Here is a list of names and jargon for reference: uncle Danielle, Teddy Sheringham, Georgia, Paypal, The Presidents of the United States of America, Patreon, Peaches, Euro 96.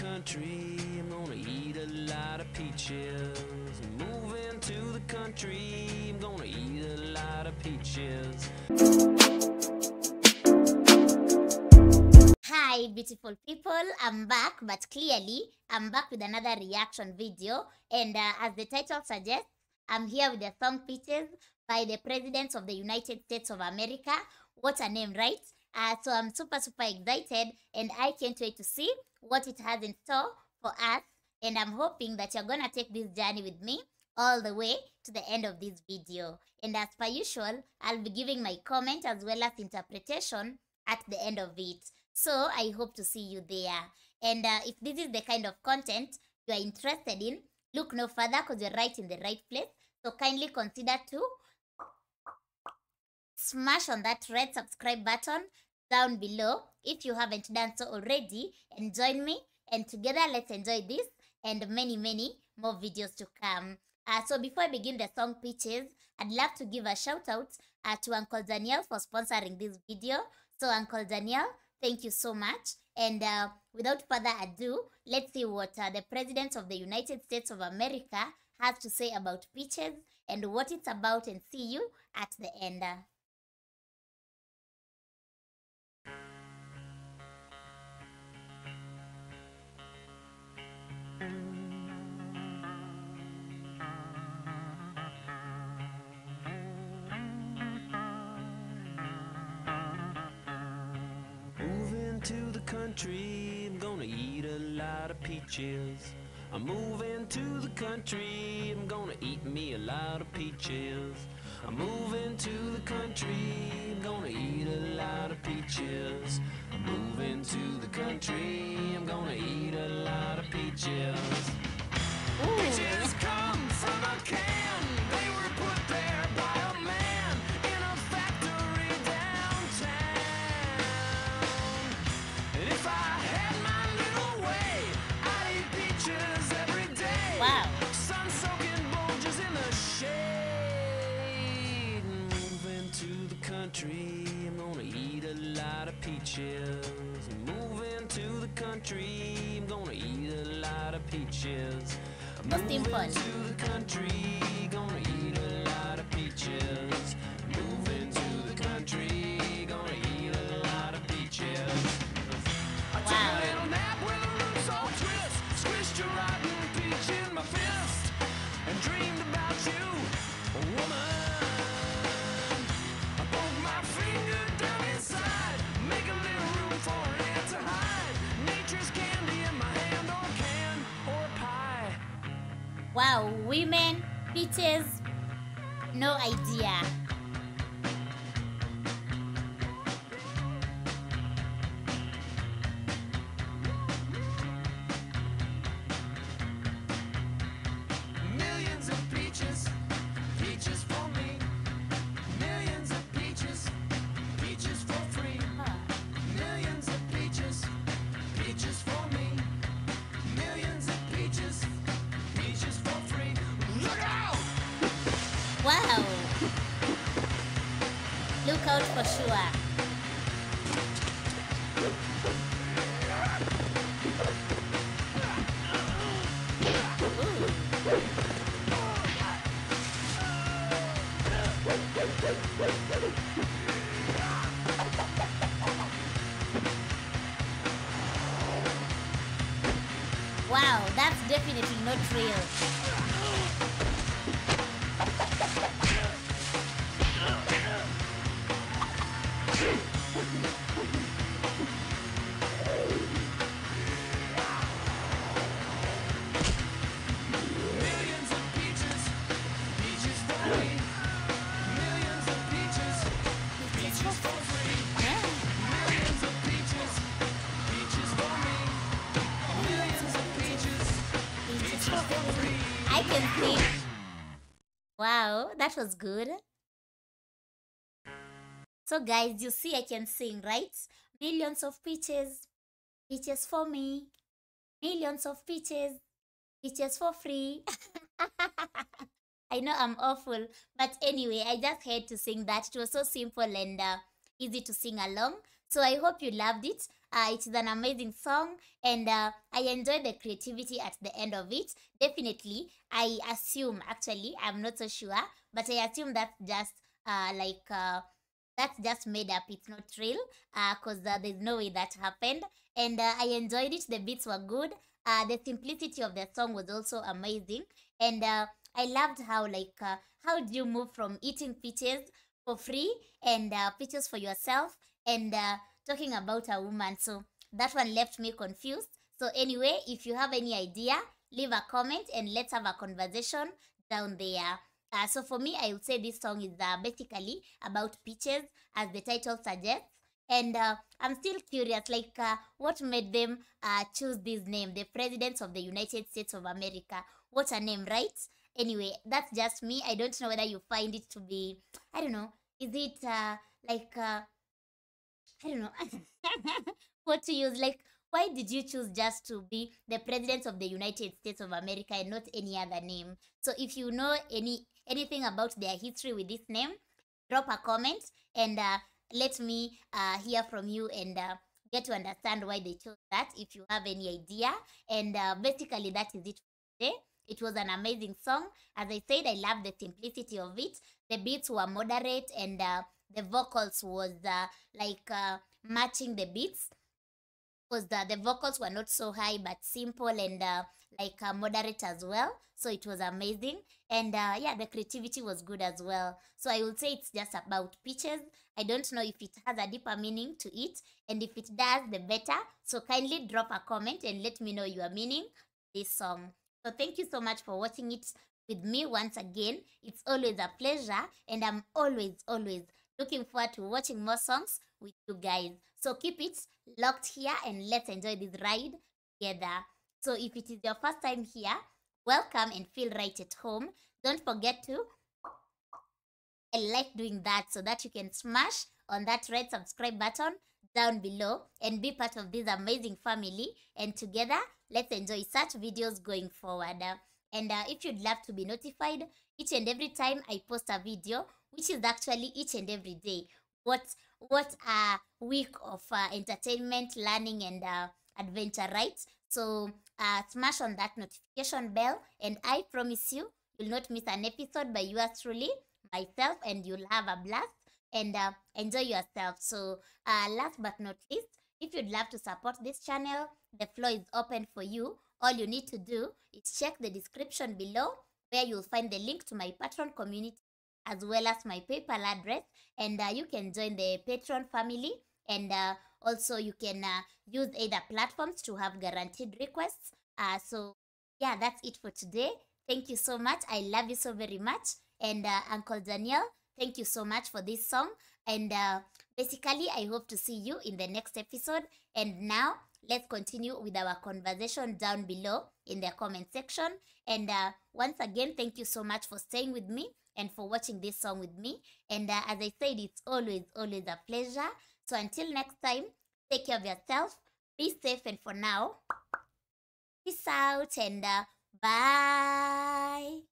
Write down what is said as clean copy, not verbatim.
country, I'm gonna eat a lot of peaches. Moving to the country, I'm gonna eat a lot of peaches. Hi beautiful people, I'm back, but clearly I'm back with another reaction video, and as the title suggests, I'm here with the song Peaches by the Presidents of the United States of America. What a name, right? So I'm super excited, and I can't wait to see what it has in store for us, and I'm hoping that you're gonna take this journey with me all the way to the end of this video. And as per usual, I'll be giving my comment as well as interpretation at the end of it, so I hope to see you there. And if this is the kind of content you are interested in, look no further, because you're right in the right place. So kindly consider to smash on that red subscribe button down below if you haven't done so already, and join me, and together let's enjoy this and many more videos to come. So before I begin the song Peaches, I'd love to give a shout out to Uncle Danielle for sponsoring this video. So Uncle Danielle, thank you so much. And without further ado, let's see what the President of the United States of America has to say about Peaches and what it's about, and see you at the end. To the country, I'm gonna eat a lot of peaches. I'm moving to the country, I'm gonna eat me a lot of peaches. I'm moving to the country, I'm gonna eat a lot of peaches. I'm moving to the country, I'm gonna eat a lot of peaches. Ooh. Peaches come from a can, they were put there by a man in a factory downtown. If I had my little way, I'd eat peaches every day. Wow. Sun-soaking bulges in the shade. Moving to the country, I'm gonna eat a lot of peaches. Moving to the country, I'm gonna eat a lot of peaches. Moving to the country, gonna eat a lot of peaches. Moving to the country, gonna eat a lot of peaches. Wow. A little nap with a loose old twist. Squished a rotten peach in my fist and dreamed about you, a woman. I broke my finger down inside, make a little room for an ant to hide. Nature's candy in my hand, or can or pie. Wow, women, peaches, no idea. Wow! Look out for sure. Wow, that's definitely not real. I can see. Wow, that was good. So guys, you see I can sing, right? Millions of peaches, peaches for me. Millions of peaches, peaches for free. I know I'm awful, but anyway, I just had to sing that. It was so simple and easy to sing along. So I hope you loved it. It's an amazing song, and I enjoy the creativity at the end of it. Definitely, I assume, actually, I'm not so sure, but I assume that's just that's just made up. It's not real, because there's no way that happened. And I enjoyed it. The beats were good. The simplicity of the song was also amazing. And I loved how, how do you move from eating peaches for free and peaches for yourself and talking about a woman. So that one left me confused. So anyway, if you have any idea, leave a comment and let's have a conversation down there. So for me, I would say this song is basically about peaches, as the title suggests. And I'm still curious, what made them choose this name, The Presidents of the United States of America. What a name, right? Anyway, that's just me. I don't know whether you find it to be, I don't know, is it I don't know what to use. Why did you choose just to be the President of the United States of America and not any other name? So if you know anything about their history with this name, drop a comment and let me hear from you and get to understand why they chose that, if you have any idea. And basically, that is it for today. It was an amazing song. As I said, I love the simplicity of it. The beats were moderate and the vocals was matching the beats. Because the vocals were not so high, but simple and moderate as well. So it was amazing. And yeah, the creativity was good as well. So I would say it's just about peaches. I don't know if it has a deeper meaning to it. And if it does, the better. So kindly drop a comment and let me know your meaning to this song. So thank you so much for watching it with me once again. It's always a pleasure. And I'm always looking forward to watching more songs with you guys. So keep it locked here and let's enjoy this ride together. So if it is your first time here, welcome and feel right at home. Don't forget to, I like doing that, so that you can smash on that red subscribe button down below and be part of this amazing family. And together, let's enjoy such videos going forward. And if you'd love to be notified each and every time I post a video, which is actually each and every day, what a week of entertainment, learning, and adventure, right? So smash on that notification bell, and I promise you, you'll not miss an episode by yours truly, myself, and you'll have a blast and enjoy yourself. So last but not least, if you'd love to support this channel, the floor is open for you. All you need to do is check the description below, where you'll find the link to my Patreon community, as well as my PayPal address, and you can join the Patreon family, and also you can use either platforms to have guaranteed requests. So yeah, that's it for today. Thank you so much. I love you so very much. And Uncle Danielle, thank you so much for this song. And basically, I hope to see you in the next episode. And now, let's continue with our conversation down below in the comment section. And once again, thank you so much for staying with me and for watching this song with me. And as I said, it's always a pleasure. So until next time, take care of yourself, be safe, and for now, peace out and bye.